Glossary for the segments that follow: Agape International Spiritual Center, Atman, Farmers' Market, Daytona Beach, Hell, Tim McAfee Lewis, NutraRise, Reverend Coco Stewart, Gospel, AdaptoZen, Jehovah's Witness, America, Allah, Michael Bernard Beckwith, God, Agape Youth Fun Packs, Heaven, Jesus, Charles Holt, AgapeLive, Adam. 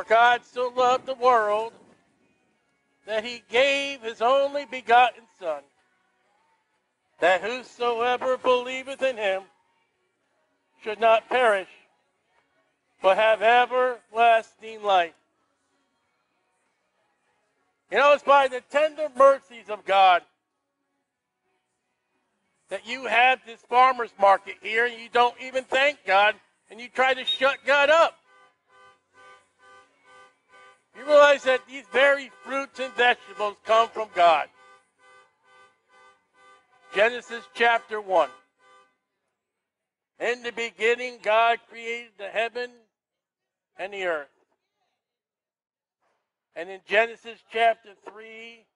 For God so loved the world that he gave his only begotten Son, that whosoever believeth in him should not perish, but have everlasting life. You know, it's by the tender mercies of God that you have this farmer's market here, and you don't even thank God, and you try to shut God up. You realize that these very fruits and vegetables come from God. Genesis chapter 1. In the beginning, God created the heaven and the earth. And in Genesis chapter 3,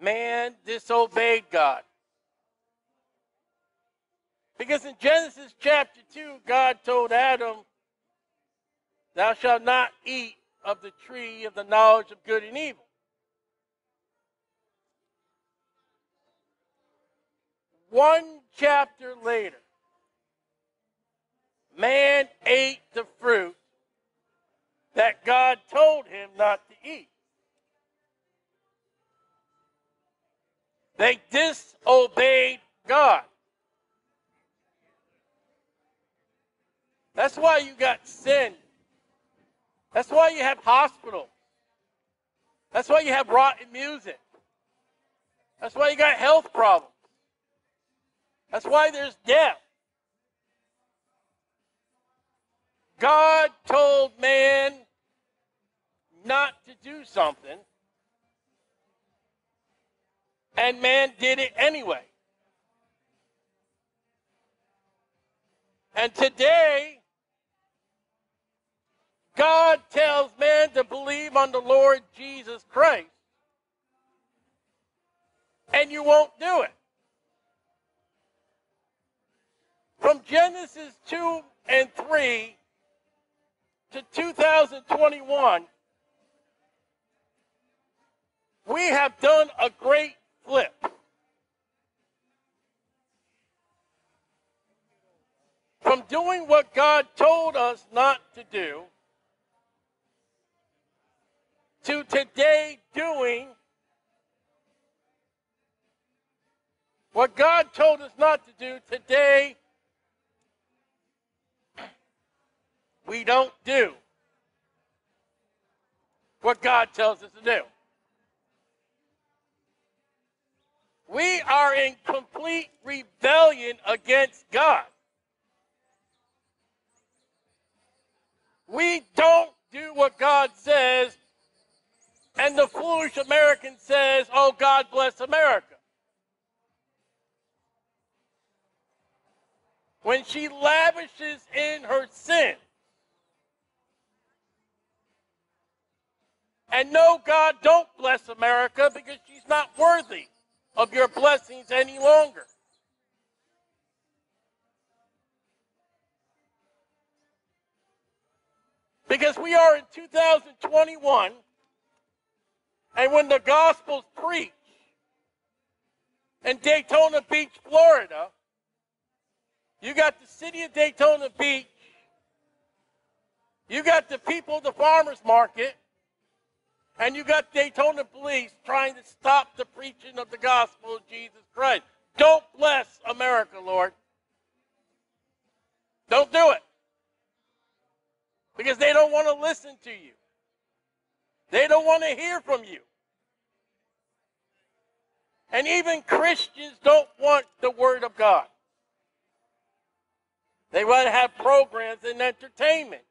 man disobeyed God. Because in Genesis chapter 2, God told Adam, "Thou shalt not eat of the tree of the knowledge of good and evil." One chapter later, man ate the fruit that God told him not to eat. They disobeyed God. That's why you got sin. That's why you have hospitals. That's why you have rotten music. That's why you got health problems. That's why there's death. God told man not to do something, and man did it anyway. And today, God tells man to believe on the Lord Jesus Christ, and you won't do it. From Genesis 2 and 3 to 2021, we have done a great flip. From doing what God told us not to do, to today doing what God told us not to do, today we don't do what God tells us to do. We are in complete rebellion against God. We don't do what God says, and the foolish American says, "Oh, God bless America." When she lavishes in her sin, and no, God, don't bless America, because she's not worthy of your blessings any longer. Because we are in 2021, and when the gospel's preached in Daytona Beach, Florida, you got the city of Daytona Beach, you got the people of the farmer's market, and you got Daytona police trying to stop the preaching of the gospel of Jesus Christ. Don't bless America, Lord. Don't do it. Because they don't want to listen to you. They don't want to hear from you. And even Christians don't want the word of God. They want to have programs and entertainment.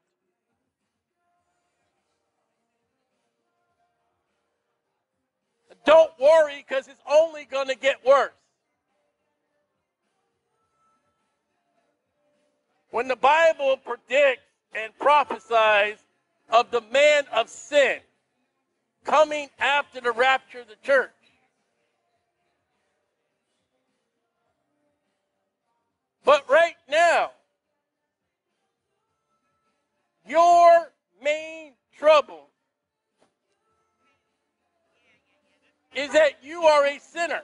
Don't worry, because it's only going to get worse. When the Bible predicts and prophesies of the man of sin coming after the rapture of the church, but right now, your main trouble is that you are a sinner.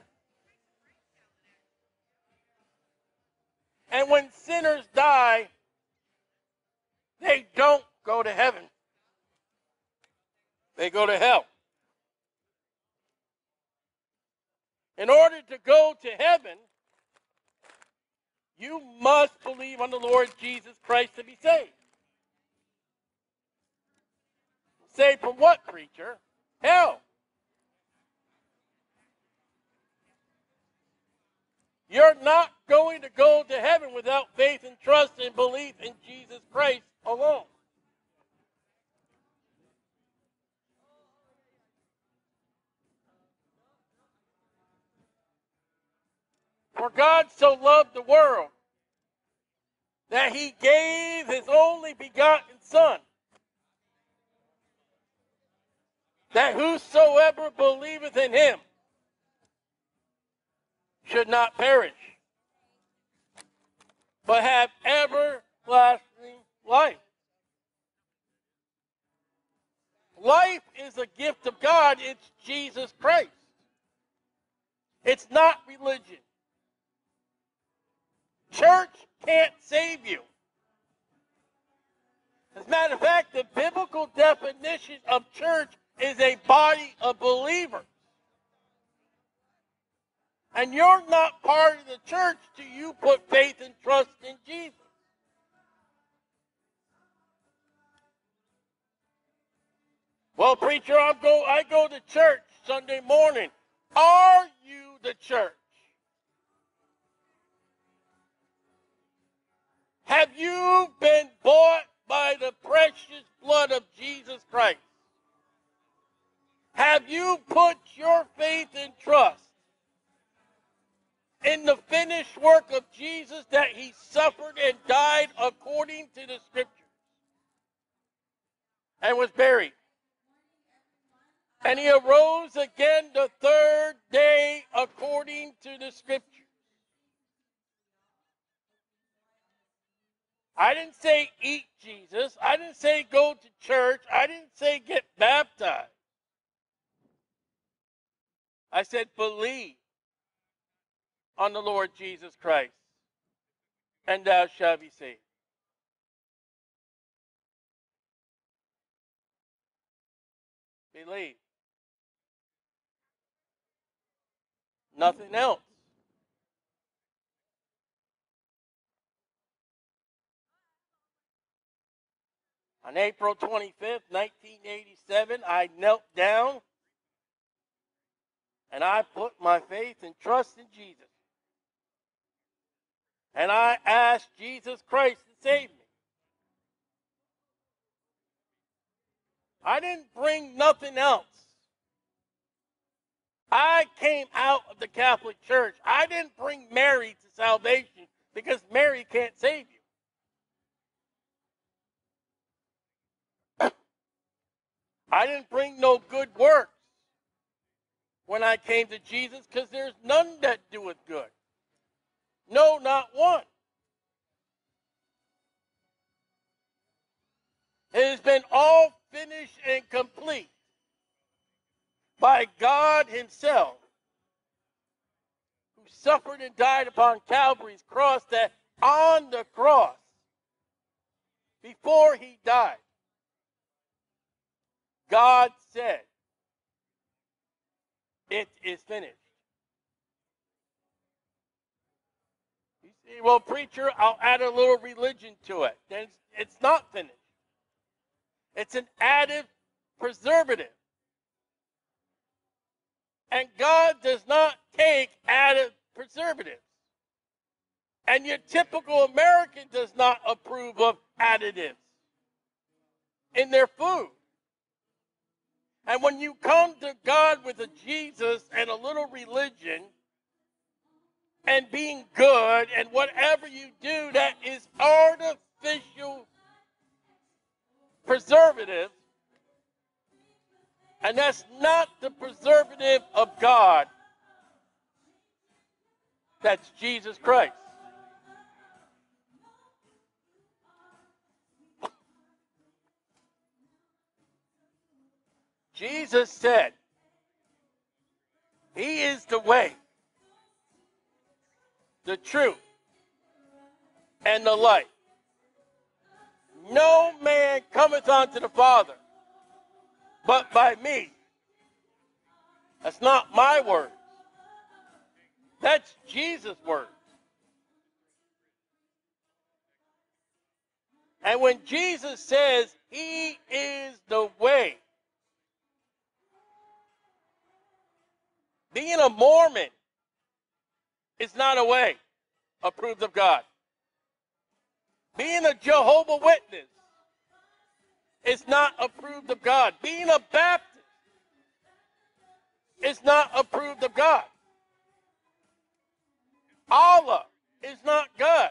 And when sinners die, they don't go to heaven. they go to hell. In order to go to heaven, you must believe on the Lord Jesus Christ to be saved. Saved from what, preacher? Hell. You're not going to go to heaven without faith and trust and belief in Jesus Christ alone. For God so loved the world that he gave his only begotten Son, that whosoever believeth in him should not perish, but have everlasting life. Life is a gift of God. It's Jesus Christ. It's not religion. Church can't save you. As a matter of fact, the biblical definition of church is a body of believers. And you're not part of the church till you put faith and trust in Jesus. Well, preacher, I go to church Sunday morning. Are you the church? Have you been bought by the precious blood of Jesus Christ? Have you put your faith and trust in the finished work of Jesus, that he suffered and died according to the Scriptures and was buried, and he arose again the third day according to the Scriptures? I didn't say eat Jesus. I didn't say go to church. I didn't say get baptized. I said believe on the Lord Jesus Christ, and thou shalt be saved. Believe. Nothing else. On April 25th, 1987, I knelt down and I put my faith and trust in Jesus. And I asked Jesus Christ to save me. I didn't bring nothing else. I came out of the Catholic Church. I didn't bring Mary to salvation, because Mary can't save you. I didn't bring no good works when I came to Jesus, because there's none that doeth good. No, not one. It has been all finished and complete by God himself, who suffered and died upon Calvary's cross, that on the cross, before he died, God said, "It is finished." Well, preacher, I'll add a little religion to it. Then it's not finished. It's an added preservative. And God does not take added preservatives. And your typical American does not approve of additives in their food. And when you come to God with a Jesus and a little religion, and being good, and whatever you do that is artificial preservative, and that's not the preservative of God, that's Jesus Christ. Jesus said, he is the way, the truth, and the life. No man cometh unto the Father but by me. That's not my words. That's Jesus' words. And when Jesus says he is the way, being a Mormon is not a way approved of God. Being a Jehovah's Witness is not approved of God. Being a Baptist is not approved of God. Allah is not God.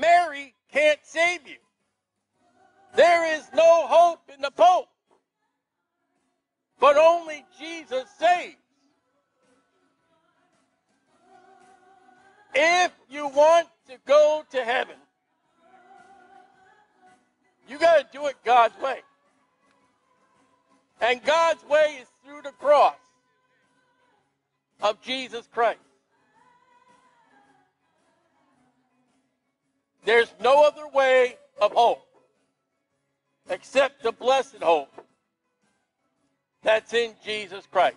Mary can't save you. There is no hope in the Pope, but only Jesus saves. If you want to go to heaven, you got to do it God's way. And God's way is through the cross of Jesus Christ. There's no other way of hope except the blessed hope that's in Jesus Christ.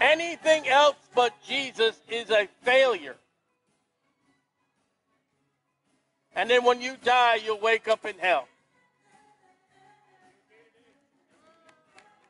Anything else but Jesus is a failure. And then when you die, you'll wake up in hell.